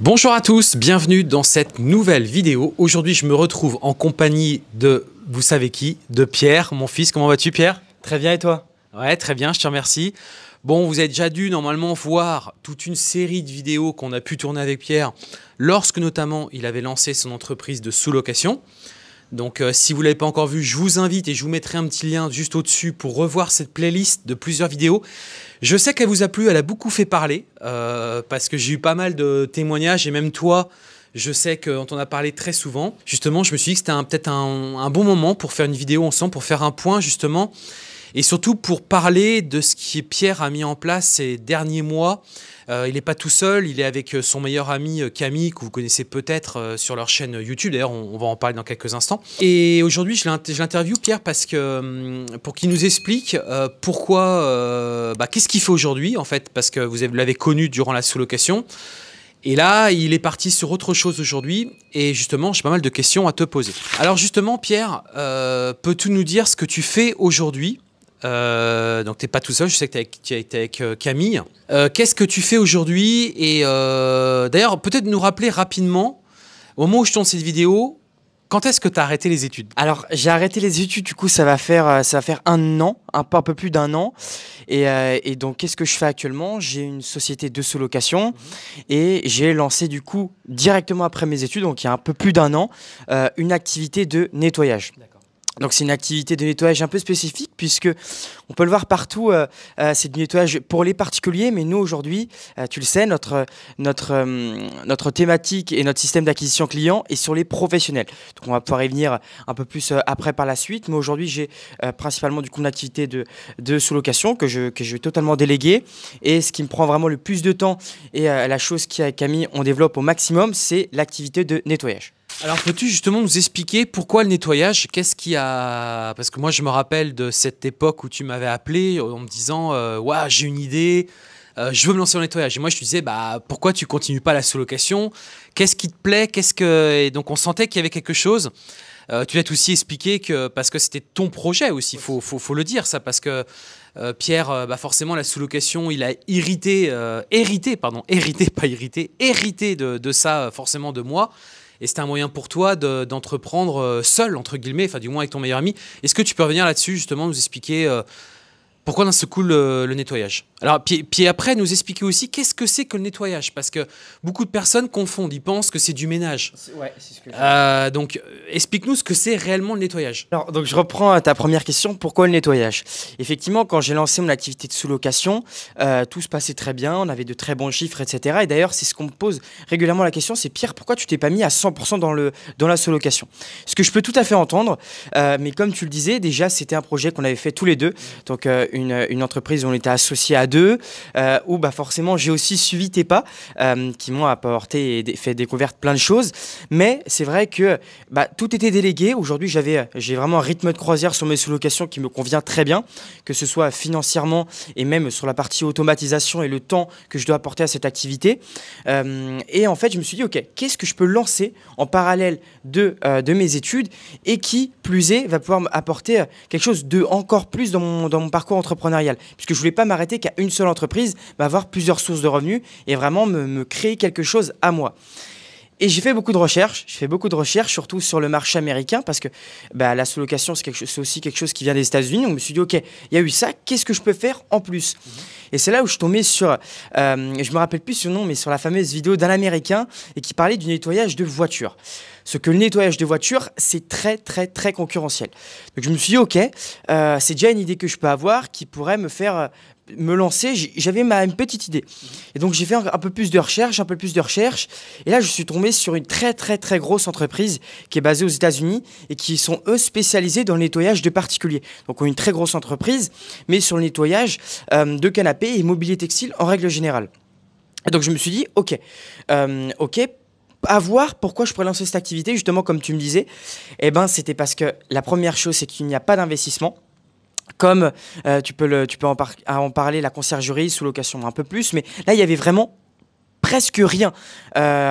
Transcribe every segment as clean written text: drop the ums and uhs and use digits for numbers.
Bonjour à tous, bienvenue dans cette nouvelle vidéo. Aujourd'hui, je me retrouve en compagnie de, vous savez qui, de Pierre, mon fils. Comment vas-tu, Pierre? Très bien, et toi? Ouais, très bien, je te remercie. Bon, vous avez déjà dû normalement voir toute une série de vidéos qu'on a pu tourner avec Pierre lorsque notamment il avait lancé son entreprise de sous-location. Donc, si vous ne l'avez pas encore vu, je vous invite et je vous mettrai un petit lien juste au-dessus pour revoir cette playlist de plusieurs vidéos. Je sais qu'elle vous a plu, elle a beaucoup fait parler parce que j'ai eu pas mal de témoignages et même toi, je sais qu'on t'en a parlé très souvent. Justement, je me suis dit que c'était peut-être un bon moment pour faire une vidéo ensemble, pour faire un point justement et surtout pour parler de ce que Pierre a mis en place ces derniers mois. Il n'est pas tout seul, il est avec son meilleur ami Camille, que vous connaissez peut-être sur leur chaîne YouTube. D'ailleurs, on va en parler dans quelques instants. Et aujourd'hui, je l'interviewe Pierre parce que, pour qu'il nous explique pourquoi, qu'est-ce qu'il fait aujourd'hui en fait, parce que vous l'avez connu durant la sous-location. Et là, il est parti sur autre chose aujourd'hui. Et justement, j'ai pas mal de questions à te poser. Alors justement, Pierre, peux-tu nous dire ce que tu fais aujourd'hui ? Donc t'es pas tout seul, je sais que t'es avec Camille. Qu'est-ce que tu fais aujourd'hui? Et d'ailleurs, peut-être nous rappeler rapidement, au moment où je tourne cette vidéo, quand est-ce que tu as arrêté les études? Alors j'ai arrêté les études, du coup ça va faire un an, un peu plus d'un an. Et donc qu'est-ce que je fais actuellement? J'ai une société de sous-location et j'ai lancé du coup directement après mes études, donc il y a un peu plus d'un an, une activité de nettoyage. Donc c'est une activité de nettoyage un peu spécifique puisque on peut le voir partout, c'est du nettoyage pour les particuliers, mais nous aujourd'hui, tu le sais, notre thématique et notre système d'acquisition client est sur les professionnels. Donc on va pouvoir y venir un peu plus après par la suite, mais aujourd'hui j'ai principalement du coup une activité de sous-location que je vais totalement déléguer, et ce qui me prend vraiment le plus de temps et la chose qu'avec Camille on développe au maximum, c'est l'activité de nettoyage. Alors peux-tu justement nous expliquer pourquoi le nettoyage? Qu'est-ce qu'il y a? Parce que moi je me rappelle de cette époque où tu m'avais appelé en me disant « Waouh, j'ai une idée, je veux me lancer en nettoyage ». Et moi je te disais bah, « Pourquoi tu continues pas la sous-location? Qu'est-ce qui te plaît? Qu'est-ce que... » Et donc on sentait qu'il y avait quelque chose. Tu l'as aussi expliqué que, parce que c'était ton projet aussi, faut le dire ça, parce que Pierre, forcément la sous-location, il a hérité de ça, forcément de moi. Et c'était un moyen pour toi d'entreprendre seul, entre guillemets, enfin du moins avec ton meilleur ami. Est-ce que tu peux revenir là-dessus, justement, nous expliquer pourquoi d'un seul coup le nettoyage? Alors, puis après, nous expliquer aussi qu'est-ce que c'est que le nettoyage? Parce que beaucoup de personnes confondent, ils pensent que c'est du ménage. Ouais, c'est ce que je donc, explique-nous ce que c'est réellement le nettoyage. Alors, donc, je reprends ta première question, pourquoi le nettoyage? Effectivement, quand j'ai lancé mon activité de sous-location, tout se passait très bien, on avait de très bons chiffres, etc. Et d'ailleurs, c'est ce qu'on me pose régulièrement la question, c'est Pierre, pourquoi tu t'es pas mis à 100% dans la sous-location? Ce que je peux tout à fait entendre, mais comme tu le disais, déjà, c'était un projet qu'on avait fait tous les deux. Donc, une entreprise où on était associés à deux. Où forcément j'ai aussi suivi tes pas qui m'ont apporté et fait découvrir plein de choses, mais c'est vrai que tout était délégué. Aujourd'hui j'ai vraiment un rythme de croisière sur mes sous-locations qui me convient très bien, que ce soit financièrement et même sur la partie automatisation et le temps que je dois apporter à cette activité, et en fait je me suis dit ok, qu'est-ce que je peux lancer en parallèle de mes études et qui plus est va pouvoir m'apporter quelque chose de encore plus dans mon parcours entrepreneurial, puisque je voulais pas m'arrêter qu'à une seule entreprise, avoir plusieurs sources de revenus et vraiment me créer quelque chose à moi. Et j'ai fait beaucoup de recherches, surtout sur le marché américain, parce que la sous-location, c'est aussi quelque chose qui vient des États-Unis. On me suis dit, ok, il y a eu ça, qu'est-ce que je peux faire en plus? Et c'est là où je tombais sur, je me rappelle plus son nom, mais sur la fameuse vidéo d'un Américain et qui parlait du nettoyage de voiture. Ce que le nettoyage de voiture, c'est très, très, très concurrentiel. Donc je me suis dit, ok, c'est déjà une idée que je peux avoir qui pourrait me faire... me lancer, j'avais une petite idée. Et donc j'ai fait un peu plus de recherche, et là je suis tombé sur une très très très grosse entreprise qui est basée aux États-Unis et qui sont eux spécialisés dans le nettoyage de particuliers. Donc une très grosse entreprise, mais sur le nettoyage de canapés et mobilier textile en règle générale. Et donc je me suis dit, ok, à voir pourquoi je pourrais lancer cette activité, justement comme tu me disais. Et c'était parce que la première chose, c'est qu'il n'y a pas d'investissement. Comme tu peux en parler, la conciergerie, sous-location un peu plus, mais là, il y avait vraiment presque rien.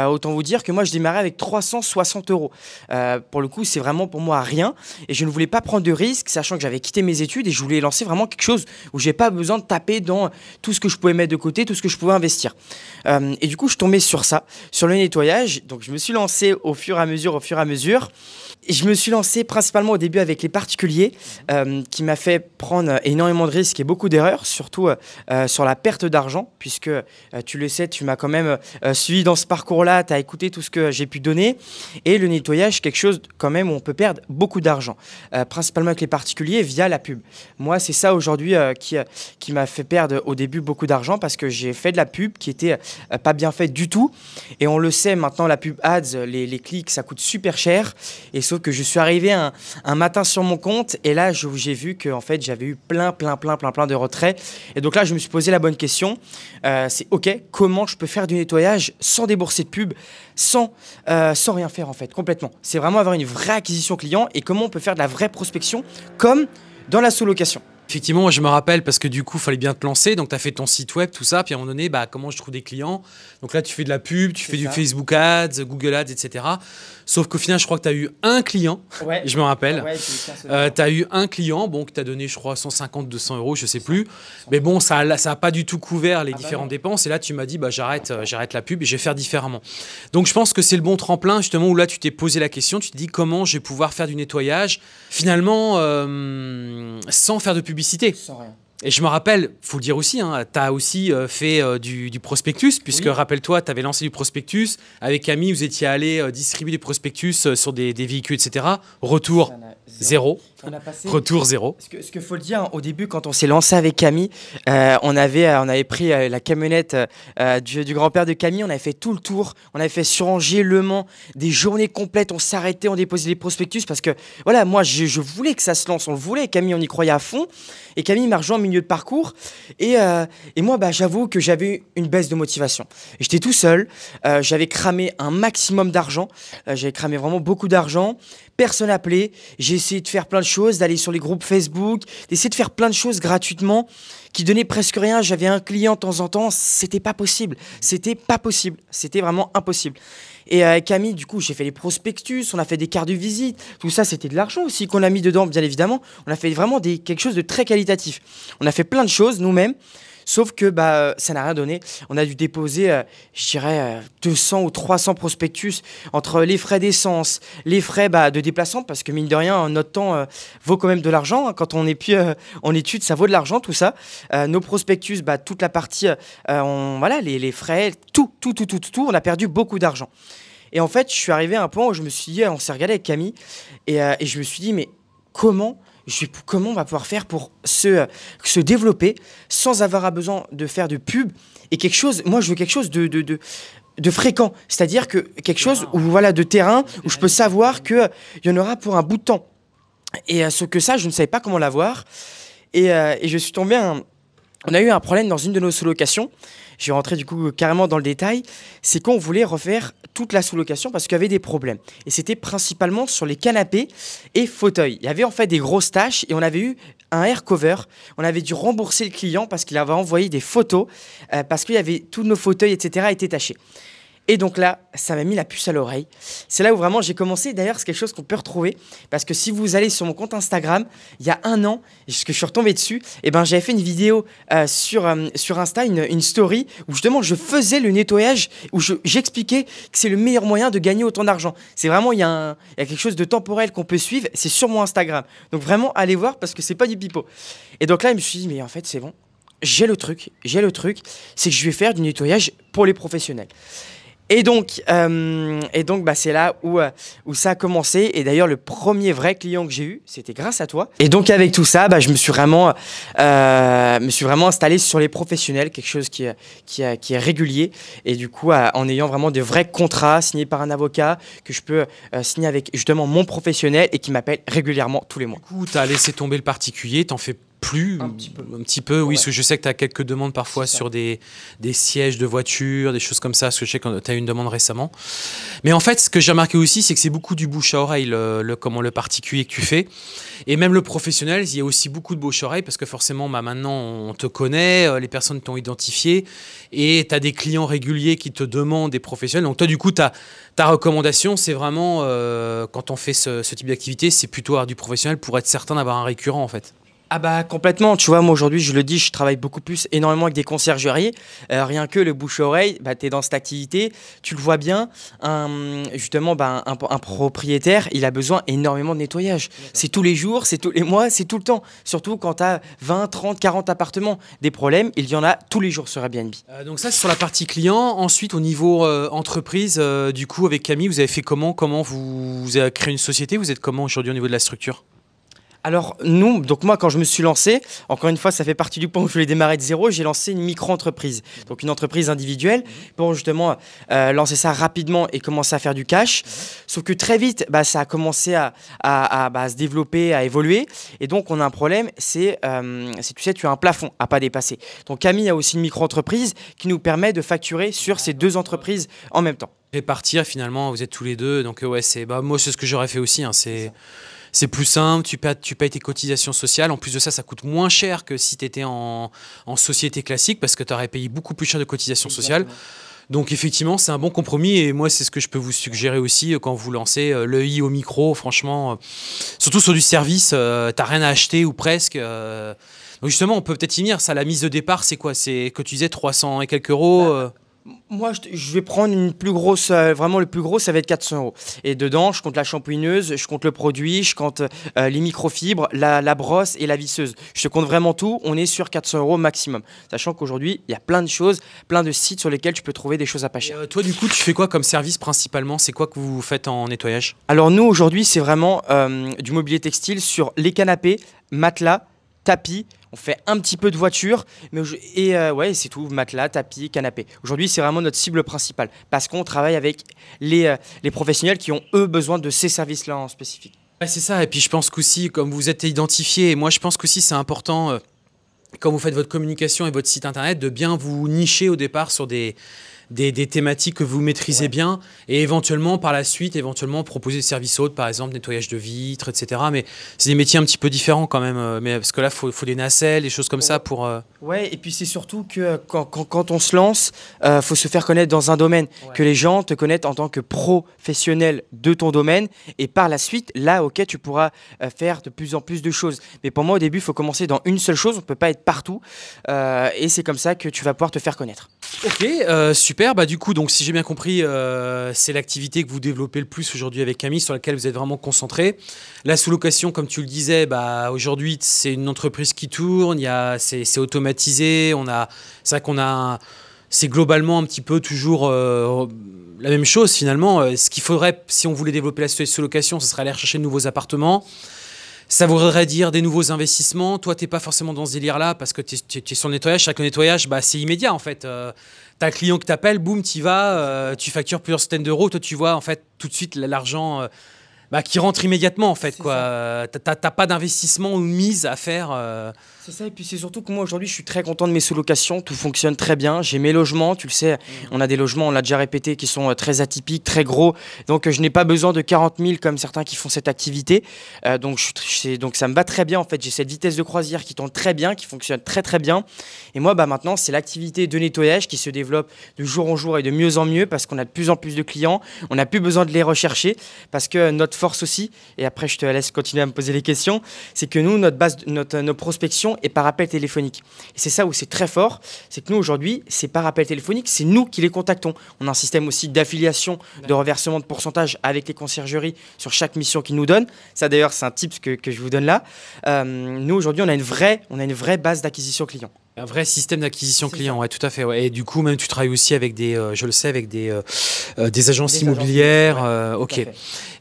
Autant vous dire que moi, je démarrais avec 360 €. Pour le coup, c'est vraiment pour moi rien. Et je ne voulais pas prendre de risques, sachant que j'avais quitté mes études et je voulais lancer vraiment quelque chose où je n'ai pas besoin de taper dans tout ce que je pouvais mettre de côté, tout ce que je pouvais investir. Et du coup, je tombais sur ça, sur le nettoyage. Donc, je me suis lancé au fur et à mesure. Et je me suis lancé principalement au début avec les particuliers, qui m'a fait prendre énormément de risques et beaucoup d'erreurs, surtout sur la perte d'argent, puisque tu le sais, tu m'as quand même suivi dans ce parcours-là, tu as écouté tout ce que j'ai pu donner. Et le nettoyage, quelque chose quand même où on peut perdre beaucoup d'argent, principalement avec les particuliers via la pub. Moi, c'est ça aujourd'hui qui m'a fait perdre au début beaucoup d'argent, parce que j'ai fait de la pub qui était pas bien faite du tout. Et on le sait maintenant, la pub ads, les clics, ça coûte super cher. Et sauf que je suis arrivé un matin sur mon compte et là, j'ai vu que en fait, j'avais eu plein de retraits. Et donc là, je me suis posé la bonne question. C'est OK, comment je peux faire du nettoyage sans débourser de pub, sans rien faire en fait, complètement. C'est vraiment avoir une vraie acquisition client et comment on peut faire de la vraie prospection comme dans la sous-location. Effectivement, moi je me rappelle parce que du coup, il fallait bien te lancer. Donc, tu as fait ton site web, tout ça. Puis à un moment donné, bah, comment je trouve des clients? Donc là, tu fais de la pub, tu fais ça. Du Facebook Ads, Google Ads, etc. Sauf qu'au final, je crois que tu as eu un client. Ouais. Je me rappelle. Ouais, tu as eu un client, bon, que tu as donné, je crois, 150, 200 €, je sais plus. Mais bon, ça n'a pas du tout couvert les différentes dépenses. Et là, tu m'as dit, bah, j'arrête la pub et je vais faire différemment. Donc, je pense que c'est le bon tremplin, justement, où là, tu t'es posé la question. Tu te dis, comment je vais pouvoir faire du nettoyage, finalement, sans faire de pub. Sans rien. Et je me rappelle, faut le dire aussi, hein, tu as aussi fait du prospectus, puisque oui. Rappelle-toi, tu avais lancé du prospectus. Avec Camille, vous étiez allé distribuer du prospectus sur des véhicules, etc. Retour zéro. Retour zéro. Ce que faut le dire, hein, au début, quand on s'est lancé avec Camille, on avait pris la camionnette du grand-père de Camille, on avait fait tout le tour, on avait fait sur Angers, Le Mans, des journées complètes, on s'arrêtait, on déposait des prospectus parce que, voilà, moi, je voulais que ça se lance, on le voulait, Camille, on y croyait à fond, et Camille m'a rejoint au milieu de parcours, et moi, bah, j'avoue que j'avais une baisse de motivation. J'étais tout seul, j'avais cramé un maximum d'argent, j'avais cramé vraiment beaucoup d'argent, personne appelé, j'ai essayé de faire plein de choses, d'aller sur les groupes Facebook, d'essayer de faire plein de choses gratuitement qui donnaient presque rien. J'avais un client de temps en temps, c'était pas possible. C'était pas possible. C'était vraiment impossible. Et avec Camille, du coup, j'ai fait les prospectus, on a fait des cartes de visite, tout ça, c'était de l'argent aussi qu'on a mis dedans, bien évidemment. On a fait vraiment quelque chose de très qualitatif. On a fait plein de choses nous-mêmes. Sauf que bah, ça n'a rien donné. On a dû déposer, je dirais, 200 ou 300 prospectus entre les frais d'essence, les frais de déplacement, parce que mine de rien, notre temps vaut quand même de l'argent. Hein, quand on est plus en études, ça vaut de l'argent, tout ça. Nos prospectus, bah, toute la partie, voilà, les frais, tout, on a perdu beaucoup d'argent. Et en fait, je suis arrivé à un point où je me suis dit, on s'est regardé avec Camille, et je me suis dit, mais comment on va pouvoir faire pour se développer sans avoir besoin de faire de pub et quelque chose, moi je veux quelque chose de fréquent, c'est-à-dire que quelque chose où, voilà, de terrain, où je peux savoir qu'il y en aura pour un bout de temps. Et sauf que ça, je ne savais pas comment l'avoir. Et je suis tombé on a eu un problème dans une de nos sous-locations. Je vais rentrer du coup carrément dans le détail. C'est qu'on voulait refaire toute la sous-location parce qu'il y avait des problèmes. Et c'était principalement sur les canapés et fauteuils. Il y avait en fait des grosses tâches et on avait eu un air cover. On avait dû rembourser le client parce qu'il avait envoyé des photos, parce qu'il y avait tous nos fauteuils, etc. étaient tachés. Et donc là, ça m'a mis la puce à l'oreille. C'est là où vraiment j'ai commencé. D'ailleurs, c'est quelque chose qu'on peut retrouver. Parce que si vous allez sur mon compte Instagram, il y a un an, puisque je suis retombé dessus, et ben, j'avais fait une vidéo sur Insta, une story, où justement je faisais le nettoyage, où j'expliquais que c'est le meilleur moyen de gagner autant d'argent. C'est vraiment, il y a quelque chose de temporel qu'on peut suivre, c'est sur mon Instagram. Donc vraiment, allez voir parce que c'est pas du pipeau. Et donc là, je me suis dit, mais en fait, c'est bon, j'ai le truc, c'est que je vais faire du nettoyage pour les professionnels. Et donc bah, c'est là où ça a commencé. Et d'ailleurs, le premier vrai client que j'ai eu, c'était grâce à toi. Et donc, avec tout ça, bah, je me suis vraiment installé sur les professionnels, quelque chose qui est régulier. Et du coup, en ayant vraiment de vrais contrats signés par un avocat que je peux signer avec justement mon professionnel et qui m'appelle régulièrement tous les mois. Du coup, tu as laissé tomber le particulier, tu en fais plus un petit peu oui, ouais. Parce que je sais que tu as quelques demandes parfois sur des sièges de voiture, des choses comme ça, parce que je sais que tu as eu une demande récemment. Mais en fait, ce que j'ai remarqué aussi, c'est que c'est beaucoup du bouche à oreille, le particulier que tu fais. Et même le professionnel, il y a aussi beaucoup de bouche à oreille, parce que forcément, bah, maintenant, on te connaît, les personnes t'ont identifié, et tu as des clients réguliers qui te demandent des professionnels. Donc toi, du coup, ta recommandation, c'est vraiment, quand on fait ce type d'activité, c'est plutôt avoir du professionnel pour être certain d'avoir un récurrent, en fait. Ah bah complètement, tu vois, moi aujourd'hui je le dis, je travaille beaucoup plus énormément avec des conciergeries, rien que le bouche-oreille, bah, tu es dans cette activité, tu le vois bien, justement bah, un propriétaire, il a besoin énormément de nettoyage, c'est tous les jours, c'est tous les mois, c'est tout le temps, surtout quand tu as 20, 30, 40 appartements, des problèmes, il y en a tous les jours sur Airbnb. Donc ça c'est sur la partie client, ensuite au niveau entreprise, du coup avec Camille vous avez fait comment vous avez créé une société, vous êtes comment aujourd'hui au niveau de la structure? Alors nous, donc moi quand je me suis lancé, encore une fois ça fait partie du point où je voulais démarrer de zéro, j'ai lancé une micro-entreprise, donc une entreprise individuelle pour justement lancer ça rapidement et commencer à faire du cash. Sauf que très vite, bah, ça a commencé à se développer, à évoluer et donc on a un problème, c'est tu sais, tu as un plafond à pas dépasser. Donc Camille a aussi une micro-entreprise qui nous permet de facturer sur ces deux entreprises en même temps. Répartir finalement, vous êtes tous les deux, donc ouais, bah, moi c'est ce que j'aurais fait aussi, hein, c'est plus simple, tu payes tes cotisations sociales. En plus de ça, ça coûte moins cher que si tu étais en société classique parce que tu aurais payé beaucoup plus cher de cotisations sociales. Exactement. Donc effectivement, c'est un bon compromis. Et moi, c'est ce que je peux vous suggérer aussi quand vous lancez l'œil au micro. Franchement, surtout sur du service, tu n'as rien à acheter ou presque. Donc justement, on peut peut-être y venir. Ça, la mise de départ, c'est quoi? C'est que tu disais 300 et quelques euros Moi, je vais prendre une plus grosse, vraiment le plus gros, ça va être 400 euros. Et dedans, je compte la shampouineuse, je compte le produit, je compte les microfibres, la brosse et la visseuse. Je te compte vraiment tout, on est sur 400 euros maximum. Sachant qu'aujourd'hui, il y a plein de choses, plein de sites sur lesquels tu peux trouver des choses à pas cher. Toi, du coup, tu fais quoi comme service principalement? C'est quoi que vous faites en nettoyage? Alors nous, aujourd'hui, c'est vraiment du mobilier textile sur les canapés, matelas, tapis. On fait un petit peu de voiture, mais ouais, c'est tout, matelas, tapis, canapé. Aujourd'hui, c'est vraiment notre cible principale parce qu'on travaille avec les professionnels qui ont, eux, besoin de ces services-là en spécifique. Ouais, c'est ça, et puis je pense qu'aussi, comme vous êtes identifié, et moi je pense qu'aussi c'est important, quand vous faites votre communication et votre site internet, de bien vous nicher au départ sur des thématiques que vous maîtrisez bien et éventuellement par la suite proposer des services autres, par exemple nettoyage de vitres, etc. Mais c'est des métiers un petit peu différents quand même, mais parce que là faut des nacelles, des choses comme ça pour ouais, et puis c'est surtout que quand on se lance, faut se faire connaître dans un domaine, que les gens te connaissent en tant que professionnel de ton domaine et par la suite là ok, tu pourras faire de plus en plus de choses, mais pour moi au début il faut commencer dans une seule chose, on peut pas être partout et c'est comme ça que tu vas pouvoir te faire connaître. Ok, super. Bah, du coup, donc, si j'ai bien compris, c'est l'activité que vous développez le plus aujourd'hui avec Camille, sur laquelle vous êtes vraiment concentré. La sous-location, comme tu le disais, bah, aujourd'hui, c'est une entreprise qui tourne, c'est automatisé. C'est vrai qu'on a... C'est globalement un petit peu toujours la même chose, finalement. Ce qu'il faudrait, si on voulait développer la sous-location, ce serait aller chercher de nouveaux appartements. Ça voudrait dire des nouveaux investissements. Toi, tu n'es pas forcément dans ce délire-là parce que tu es sur le nettoyage. Chaque nettoyage, bah, c'est immédiat en fait. Tu as un client que tu appelles, boum, tu y vas, tu factures plusieurs centaines d'euros. Toi, tu vois en fait tout de suite l'argent qui rentre immédiatement en fait. Tu n'as pas d'investissement ou de mise à faire. C'est ça, et puis c'est surtout que moi aujourd'hui je suis très content de mes sous-locations, tout fonctionne très bien, j'ai mes logements, tu le sais, on a des logements, on l'a déjà répété, qui sont très atypiques, très gros, donc je n'ai pas besoin de 40 000 comme certains qui font cette activité, donc ça me va très bien en fait, j'ai cette vitesse de croisière qui tourne très bien, qui fonctionne très très bien, et moi bah, maintenant c'est l'activité de nettoyage qui se développe de jour en jour et de mieux en mieux, parce qu'on a de plus en plus de clients, on n'a plus besoin de les rechercher, parce que notre force aussi, et après je te laisse continuer à me poser les questions, c'est que nous, nos prospections, et par appel téléphonique. Et c'est ça où c'est très fort, c'est que nous aujourd'hui, c'est par appel téléphonique, c'est nous qui les contactons. On a un système aussi d'affiliation, de reversement de pourcentage avec les conciergeries sur chaque mission qu'ils nous donnent. Ça d'ailleurs, c'est un tip que je vous donne là. Nous aujourd'hui, on a une vraie base d'acquisition client. Un vrai système d'acquisition client, ouais, tout à fait. Ouais. Et du coup, même tu travailles aussi avec des, je le sais, avec des agences immobilières. Ok.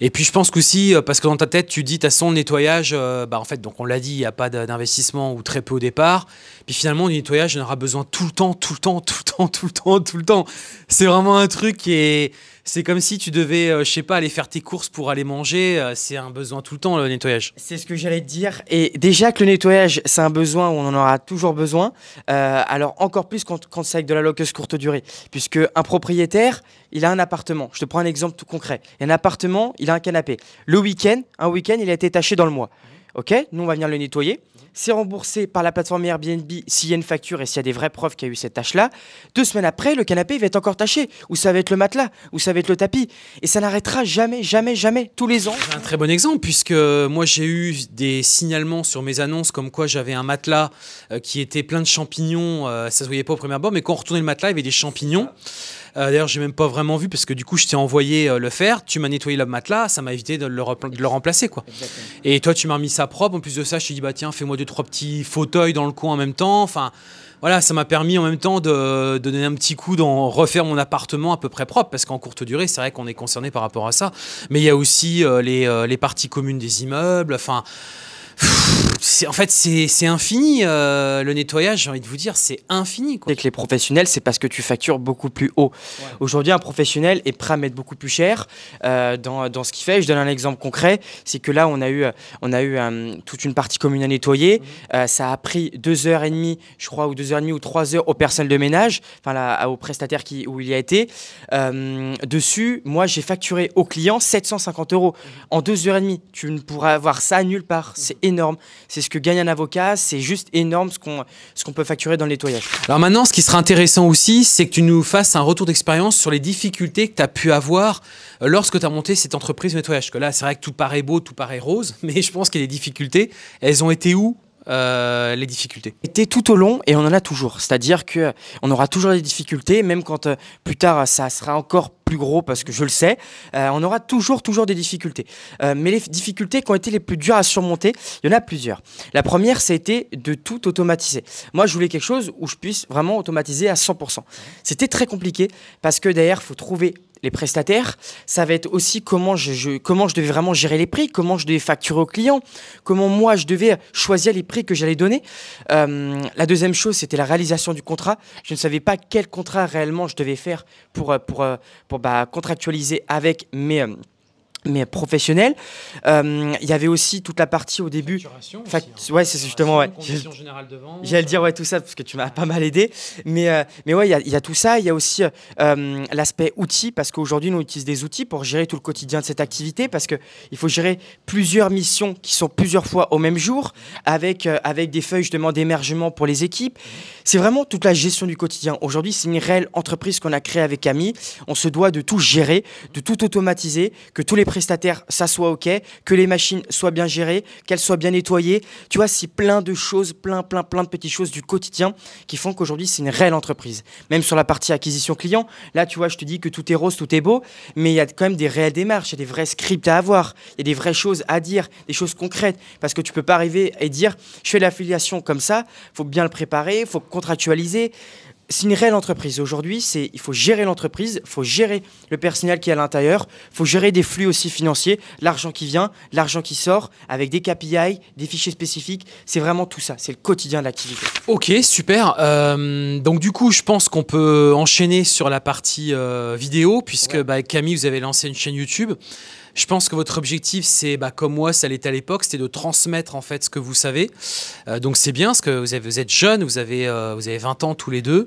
Et puis je pense qu'aussi, parce que dans ta tête, tu dis, de toute façon, le nettoyage, bah, en fait, donc on l'a dit, il n'y a pas d'investissement ou très peu au départ. Puis finalement, du nettoyage, on aura besoin tout le temps, tout le temps, tout le temps, tout le temps, tout le temps. C'est vraiment un truc qui est... C'est comme si tu devais, je sais pas, aller faire tes courses pour aller manger. C'est un besoin tout le temps, le nettoyage. C'est ce que j'allais te dire. Et déjà que le nettoyage, c'est un besoin où on en aura toujours besoin. Alors encore plus quand c'est avec de la location courte durée. Puisque un propriétaire, il a un appartement. Je te prends un exemple tout concret. Un appartement, il a un canapé. Le week-end, un week-end, il a été taché dans le mois. Ok, nous, on va venir le nettoyer. C'est remboursé par la plateforme Airbnb s'il y a une facture et s'il y a des vraies preuves qu'il y a eu cette tâche-là. 2 semaines après, le canapé va être encore taché, ou ça va être le matelas, ou ça va être le tapis. Et ça n'arrêtera jamais, jamais, jamais, tous les ans. C'est un très bon exemple, puisque moi, j'ai eu des signalements sur mes annonces comme quoi j'avais un matelas qui était plein de champignons. Ça se voyait pas au premier abord, mais quand on retournait le matelas, il y avait des champignons. D'ailleurs, j'ai même pas vraiment vu parce que du coup, je t'ai envoyé le faire. Tu m'as nettoyé le matelas, ça m'a évité de le remplacer, quoi. Exactement. Et toi, tu m'as remis ça propre. En plus de ça, je t'ai dit bah tiens, fais-moi 2-3 petits fauteuils dans le coin en même temps. Enfin, voilà, ça m'a permis en même temps de donner un petit coup d'en refaire mon appartement à peu près propre parce qu'en courte durée, c'est vrai qu'on est concerné par rapport à ça. Mais il y a aussi les parties communes des immeubles. Enfin. En fait, c'est infini. Le nettoyage, j'ai envie de vous dire, c'est infini. Avec les professionnels, c'est parce que tu factures beaucoup plus haut. Ouais. Aujourd'hui, un professionnel est prêt à mettre beaucoup plus cher dans ce qu'il fait. Je donne un exemple concret. C'est que là, on a eu toute une partie commune à nettoyer. Mmh. Ça a pris 2h30, je crois, ou 2h30 ou 3h aux personnes de ménage, enfin au prestataire où il y a été. Dessus, moi, j'ai facturé au client 750 €. Mmh. En 2h30, tu ne pourras avoir ça nulle part. C'est énorme. C'est ce que gagne un avocat. C'est juste énorme ce qu'on peut facturer dans le nettoyage. Alors maintenant, ce qui sera intéressant aussi, c'est que tu nous fasses un retour d'expérience sur les difficultés que tu as pu avoir lorsque tu as monté cette entreprise de nettoyage. Parce que là, c'est vrai que tout paraît beau, tout paraît rose, mais je pense que les difficultés, elles ont été où ? Les difficultés. C'était tout au long et on en a toujours. C'est-à-dire qu'on aura toujours des difficultés, même quand plus tard ça sera encore plus gros parce que je le sais, on aura toujours des difficultés. Mais les difficultés qui ont été les plus dures à surmonter, il y en a plusieurs. La première, ça a été de tout automatiser. Moi, je voulais quelque chose où je puisse vraiment automatiser à 100%. C'était très compliqué parce que derrière, il faut trouver les prestataires, ça va être aussi comment je devais vraiment gérer les prix, comment je devais facturer aux clients, comment moi je devais choisir les prix que j'allais donner. La deuxième chose, c'était la réalisation du contrat. Je ne savais pas quel contrat réellement je devais faire pour contractualiser avec mes professionnels. Il y avait aussi toute la partie au début. Facturation aussi, hein. Ouais, c'est justement, ouais. Conditions générales de vente. J'allais dire, ouais, tout ça, parce que tu m'as pas mal aidé. Mais ouais, il y a tout ça. Il y a aussi l'aspect outils, parce qu'aujourd'hui, nous utilisons des outils pour gérer tout le quotidien de cette activité, parce que il faut gérer plusieurs missions qui sont plusieurs fois au même jour, avec des feuilles, justement, d'émergement pour les équipes. C'est vraiment toute la gestion du quotidien. Aujourd'hui, c'est une réelle entreprise qu'on a créée avec Camille. On se doit de tout gérer, de tout automatiser, que tous les prestataires, ça soit OK, que les machines soient bien gérées, qu'elles soient bien nettoyées. Tu vois, c'est plein de choses, plein de petites choses du quotidien qui font qu'aujourd'hui, c'est une réelle entreprise. Même sur la partie acquisition client, là, tu vois, je te dis que tout est rose, tout est beau, mais il y a quand même des réelles démarches, il y a des vrais scripts à avoir, il y a des vraies choses à dire, des choses concrètes, parce que tu peux pas arriver et dire, je fais l'affiliation comme ça, faut bien le préparer, faut contractualiser. C'est une réelle entreprise. Aujourd'hui, il faut gérer l'entreprise, il faut gérer le personnel qui est à l'intérieur, il faut gérer des flux aussi financiers, l'argent qui vient, l'argent qui sort, avec des KPI, des fichiers spécifiques. C'est vraiment tout ça, c'est le quotidien de l'activité. Ok, super. Donc du coup, je pense qu'on peut enchaîner sur la partie vidéo, puisque ouais. Camille, vous avez lancé une chaîne YouTube. Je pense que votre objectif, c'est, comme moi, ça l'était à l'époque, c'était de transmettre en fait ce que vous savez. Donc c'est bien, parce que vous êtes jeunes, vous avez 20 ans tous les deux,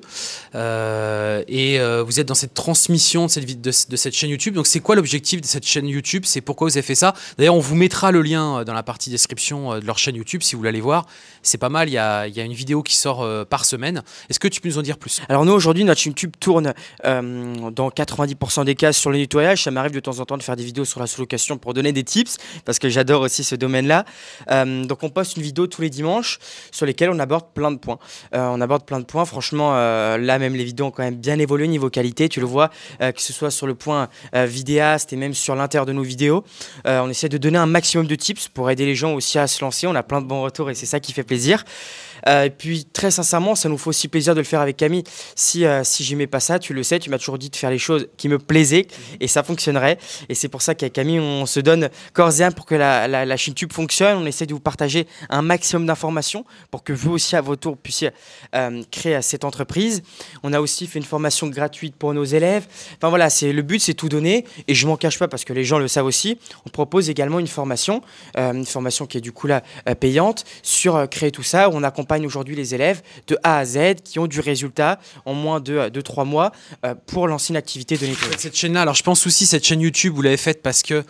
et vous êtes dans cette transmission de cette chaîne YouTube. Donc c'est quoi l'objectif de cette chaîne YouTube? C'est pourquoi vous avez fait ça? D'ailleurs, on vous mettra le lien dans la partie description de leur chaîne YouTube, si vous voulez aller voir. C'est pas mal, il y a une vidéo qui sort par semaine. Est-ce que tu peux nous en dire plus? Alors nous, aujourd'hui, notre chaîne YouTube tourne dans 90% des cas sur le nettoyage. Ça m'arrive de temps en temps de faire des vidéos sur la sous-location pour donner des tips, parce que j'adore aussi ce domaine-là. Donc on poste une vidéo tous les dimanches sur lesquelles on aborde plein de points. Franchement, là même les vidéos ont quand même bien évolué au niveau qualité, tu le vois, que ce soit sur le point vidéaste et même sur l'intérieur de nos vidéos. On essaie de donner un maximum de tips pour aider les gens aussi à se lancer. On a plein de bons retours et c'est ça qui fait plaisir. Et puis très sincèrement, ça nous fait aussi plaisir de le faire avec Camille. Si j'aimais pas ça, tu le sais, tu m'as toujours dit de faire les choses qui me plaisaient et ça fonctionnerait. Et c'est pour ça qu'avec Camille, on se donne corps et âme pour que la chaîne YouTube fonctionne. On essaie de vous partager un maximum d'informations pour que vous aussi à votre tour puissiez créer cette entreprise. On a aussi fait une formation gratuite pour nos élèves. Enfin voilà, le but c'est tout donner et je m'en cache pas parce que les gens le savent aussi. On propose également une formation qui est du coup là payante sur créer tout ça. On accompagne aujourd'hui les élèves de A à Z qui ont du résultat en moins de 2-3 mois pour lancer une activité de nettoyage. Cette chaîne-là, alors je pense aussi cette chaîne YouTube, vous l'avez faite parce que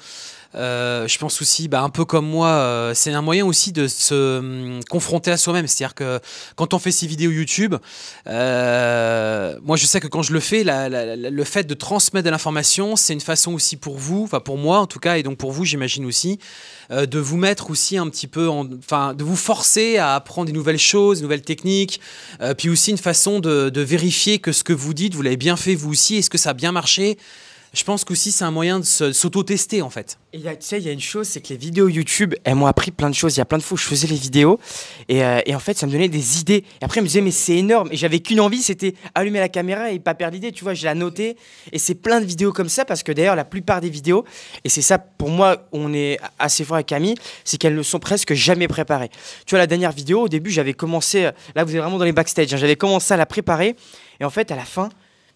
je pense aussi, un peu comme moi, c'est un moyen aussi de se confronter à soi-même. C'est-à-dire que quand on fait ces vidéos YouTube, moi je sais que quand je le fais, le fait de transmettre de l'information, c'est une façon aussi pour vous, enfin pour moi en tout cas, et donc pour vous j'imagine aussi, de vous mettre aussi un petit peu, de vous forcer à apprendre des nouvelles choses, des nouvelles techniques, puis aussi une façon de vérifier que ce que vous dites, vous l'avez bien fait vous aussi, est-ce que ça a bien marché ? Je pense qu'aussi, c'est un moyen de s'auto-tester, en fait. Et tu sais, il y a une chose, c'est que les vidéos YouTube, elles m'ont appris plein de choses. Il y a plein de fois où je faisais les vidéos et en fait, ça me donnait des idées. Et après, je me disais, mais c'est énorme. Et j'avais qu'une envie, c'était allumer la caméra et pas perdre l'idée. Tu vois, je la notais. Et c'est plein de vidéos comme ça parce que d'ailleurs, la plupart des vidéos, et c'est ça, pour moi, on est assez fort avec Camille, c'est qu'elles ne sont presque jamais préparées. Tu vois, la dernière vidéo, au début, j'avais commencé, là, vous êtes vraiment dans les backstage, hein, j'avais commencé à la préparer. Et en fait, à la fin,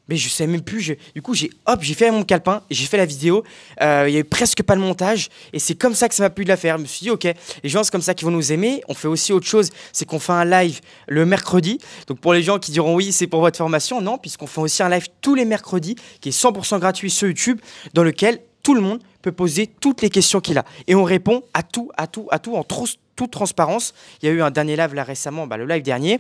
mais je sais même plus, du coup j'ai fait mon calepin, j'ai fait la vidéo, il y a eu presque pas de montage et c'est comme ça que ça m'a plu de la faire. Je me suis dit ok, les gens c'est comme ça qu'ils vont nous aimer. On fait aussi autre chose, c'est qu'on fait un live le mercredi, donc pour les gens qui diront oui c'est pour votre formation, non, puisqu'on fait aussi un live tous les mercredis qui est 100% gratuit sur YouTube dans lequel tout le monde peut poser toutes les questions qu'il a et on répond à tout en toute transparence. Il y a eu un dernier live là récemment, le live dernier,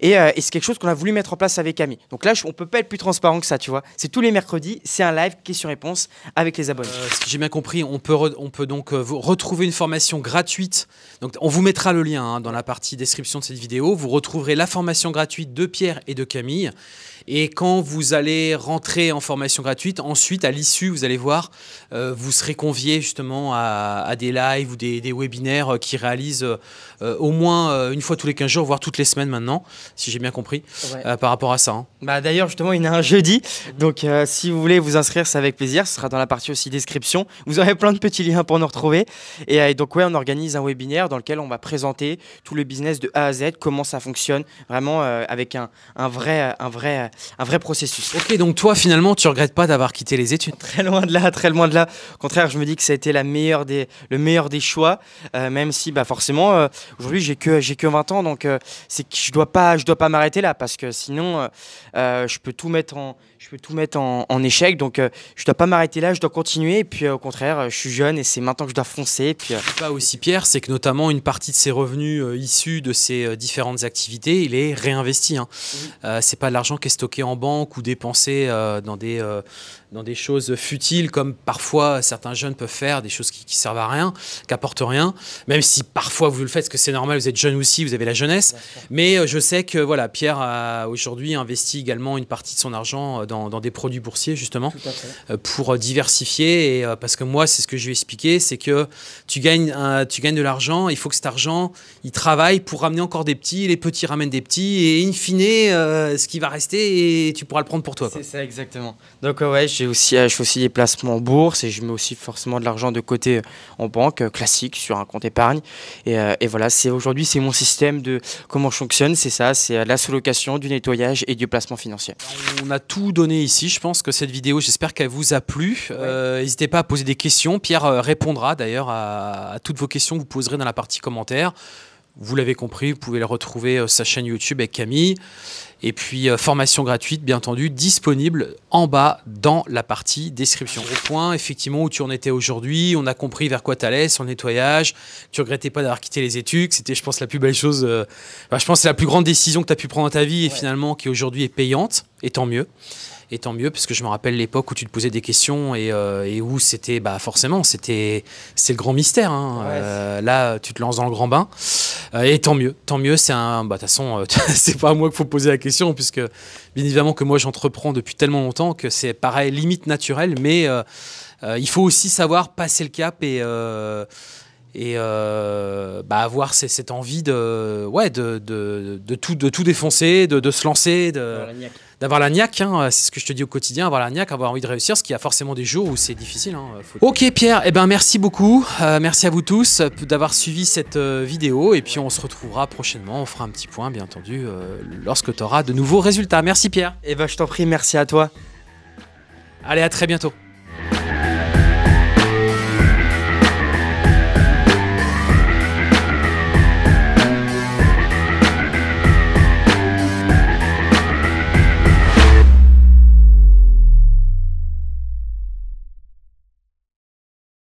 et c'est quelque chose qu'on a voulu mettre en place avec Camille. Donc là, on peut pas être plus transparent que ça, tu vois. C'est tous les mercredis, c'est un live question-réponse avec les abonnés. Si j'ai bien compris, on peut donc vous retrouver une formation gratuite. Donc on vous mettra le lien dans la partie description de cette vidéo. Vous retrouverez la formation gratuite de Pierre et de Camille. Et quand vous allez rentrer en formation gratuite, ensuite, à l'issue, vous allez voir, vous serez convié justement à des lives ou des webinaires qui réalisent au moins une fois tous les 15 jours, voire toutes les semaines maintenant, si j'ai bien compris, ouais. Par rapport à ça. Hein. D'ailleurs, justement, il y en a un jeudi. Donc, si vous voulez vous inscrire, c'est avec plaisir. Ce sera dans la partie aussi description. Vous aurez plein de petits liens pour nous retrouver. Et donc, ouais, on organise un webinaire dans lequel on va présenter tout le business de A à Z, comment ça fonctionne, vraiment avec un vrai processus. Ok, donc toi finalement tu regrettes pas d'avoir quitté les études? Très loin de là. Au contraire, je me dis que ça a été le meilleur des choix, même si forcément aujourd'hui j'ai que 20 ans, donc c'est que je dois pas m'arrêter là parce que sinon je peux tout mettre en échec, donc je dois pas m'arrêter là, je dois continuer et puis au contraire je suis jeune et c'est maintenant que je dois foncer. Et puis pas aussi Pierre, c'est que notamment une partie de ses revenus issus de ses différentes activités, il est réinvesti. Hein. Oui. C'est pas de l'argent qui est stocké en banque ou dépensé dans des choses futiles comme parfois certains jeunes peuvent faire, des choses qui servent à rien, qui apportent rien, même si parfois vous le faites parce que c'est normal, vous êtes jeune aussi, vous avez la jeunesse. Mais je sais que voilà, Pierre a aujourd'hui investi également une partie de son argent dans des produits boursiers justement pour diversifier, et parce que moi c'est ce que je lui ai expliqué, c'est que tu gagnes de l'argent, il faut que cet argent il travaille pour ramener encore des petits, les petits ramènent des petits et in fine ce qui va rester et tu pourras le prendre pour toi. C'est ça exactement. Donc ouais, je fais aussi des placements en bourse et je mets aussi forcément de l'argent de côté en banque classique sur un compte épargne. Et voilà, aujourd'hui c'est mon système de comment je fonctionne, c'est ça, c'est la sous-location, du nettoyage et du placement financier. On a tout donné ici, je pense que cette vidéo, j'espère qu'elle vous a plu. Ouais. N'hésitez pas à poser des questions, Pierre répondra d'ailleurs à toutes vos questions que vous poserez dans la partie commentaires. Vous l'avez compris, vous pouvez le retrouver sa chaîne YouTube avec Camille. Et puis, formation gratuite, bien entendu, disponible en bas dans la partie description. Au point, effectivement, où tu en étais aujourd'hui, on a compris vers quoi tu allais, sur le nettoyage. Tu regrettais pas d'avoir quitté les études. C'était, je pense, la plus belle chose. Je pense que c'est la plus grande décision que tu as pu prendre dans ta vie et finalement qui aujourd'hui est payante. Et tant mieux. Et tant mieux, parce que je me rappelle l'époque où tu te posais des questions et où c'était, forcément, c'est le grand mystère. Hein. Ouais, là, tu te lances dans le grand bain. Et tant mieux. De toute façon, c'est pas à moi qu'il faut poser la question, puisque bien évidemment que moi, j'entreprends depuis tellement longtemps que c'est pareil, limite naturel, mais il faut aussi savoir passer le cap et avoir cette envie de tout défoncer, de se lancer, d'avoir la niaque, hein, c'est ce que je te dis au quotidien, avoir la niaque, avoir envie de réussir, parce qu'il y a forcément des jours où c'est difficile. Hein, ok Pierre, eh ben, merci beaucoup, merci à vous tous d'avoir suivi cette vidéo, et puis on se retrouvera prochainement, on fera un petit point bien entendu lorsque tu auras de nouveaux résultats. Merci Pierre. Eh ben, je t'en prie, merci à toi. Allez, à très bientôt.